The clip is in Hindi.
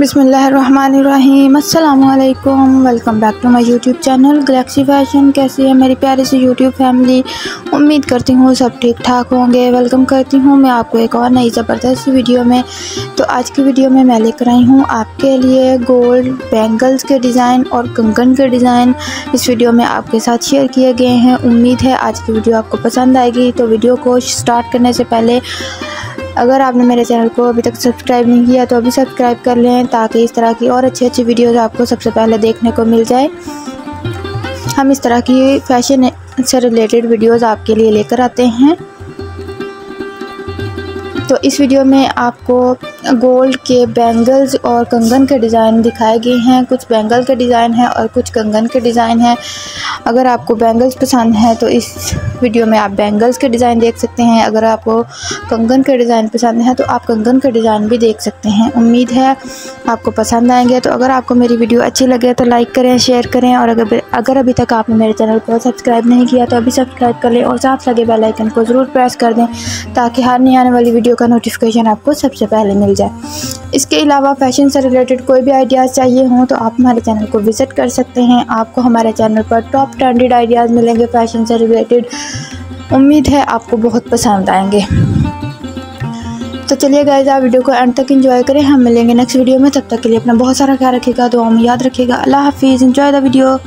बिस्मिल्लाहिर्रहमानिर्रहीम। अस्सलामुअलैकुम, welcome back to my YouTube channel Galaxy Fashion. कैसी है मेरी प्यारी सी यूट्यूब फैमिली? उम्मीद करती हूँ सब ठीक ठाक होंगे। वेलकम करती हूँ मैं आपको एक और नई ज़बरदस्त वीडियो में। तो आज की वीडियो में मैं लेकर आई हूँ आपके लिए गोल्ड बैंगल्स के डिज़ाइन और कंगन के डिज़ाइन इस वीडियो में आपके साथ शेयर किए गए हैं। उम्मीद है आज की वीडियो आपको पसंद आएगी। तो वीडियो को स्टार्ट करने से पहले अगर आपने मेरे चैनल को अभी तक सब्सक्राइब नहीं किया तो अभी सब्सक्राइब कर लें, ताकि इस तरह की और अच्छी अच्छी वीडियोज़ आपको सबसे पहले देखने को मिल जाए। हम इस तरह की फैशन से रिलेटेड वीडियोज़ आपके लिए लेकर आते हैं। तो इस वीडियो में आपको गोल्ड के बैंगल्स और कंगन के डिज़ाइन दिखाए गए हैं। कुछ बैंगल के डिज़ाइन हैं और कुछ कंगन के डिज़ाइन हैं। अगर आपको बैंगल्स पसंद हैं तो इस वीडियो में आप बैंगल्स के डिज़ाइन देख सकते हैं। अगर आपको कंगन के डिज़ाइन पसंद हैं तो आप कंगन के डिज़ाइन भी देख सकते हैं। उम्मीद है आपको पसंद आएंगे। तो अगर आपको मेरी वीडियो अच्छी लगे तो लाइक करें, शेयर करें, और अगर अभी तक आपने मेरे चैनल को सब्सक्राइब नहीं किया तो अभी सब्सक्राइब कर लें और साथ लगे बेल आइकन को ज़रूर प्रेस कर दें, ताकि हर नई आने वाली वीडियो का नोटिफिकेशन आपको सबसे पहले मिल जाए। इसके अलावा फैशन से रिलेटेड कोई भी आइडियाज़ चाहिए हों तो आप हमारे चैनल को विज़िट कर सकते हैं। आपको हमारे चैनल पर टॉप 100 आइडियाज़ मिलेंगे फैशन से रिलेटेड। उम्मीद है आपको बहुत पसंद आएंगे। तो चलिए गाइस, आप वीडियो को एंड तक एंजॉय करें। हम मिलेंगे नेक्स्ट वीडियो में। तब तक के लिए अपना बहुत सारा ख्याल रखिएगा, दुआ में याद रखिएगा। अल्लाह हाफिज़। Enjoy the video.